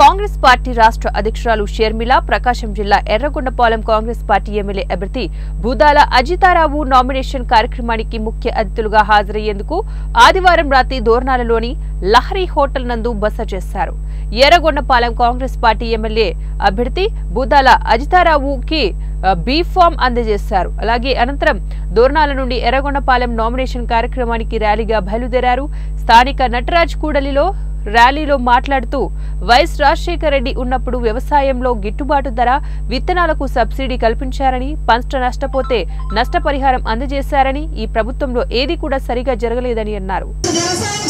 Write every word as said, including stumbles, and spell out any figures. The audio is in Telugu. కాంగ్రెస్ పార్టీ రాష్ట్ర అధ్యక్షురాలు షర్మిల ప్రకాశం జిల్లా ఎర్రగొండపాలెం కాంగ్రెస్ పార్టీ ఎమ్మెల్యే అభ్యర్థి బూదాల అజితారావు నామినేషన్ కార్యక్రమానికి ముఖ్య అతిథులుగా హాజరయ్యేందుకు ఆదివారం రాత్రి దోర్నాలలోని లహరి హోటల్ నందు బస చేశారు. ఎర్రగొండపాలెం కాంగ్రెస్ పార్టీ ఎమ్మెల్యే అభ్యర్థి బూదాల అజితారావుకి బి ఫామ్ అందజేశారు. అలాగే అనంతరం దోర్నాల నుండి ఎర్రగొండపాలెం నామినేషన్ కార్యక్రమానికి ర్యాలీగా బయలుదేరారు. స్థానిక నటరాజ్ కూడలిలో ర్యాలీలో మాట్లాడుతూ వైఎస్ రాజశేఖర రెడ్డి ఉన్నప్పుడు వ్యవసాయంలో గిట్టుబాటు ధర, విత్తనాలకు సబ్సిడీ కల్పించారని, పంట నష్టపోతే నష్టపరిహారం అందజేశారని, ఈ ప్రభుత్వంలో ఏది కూడా సరిగా జరగలేదని అన్నారు.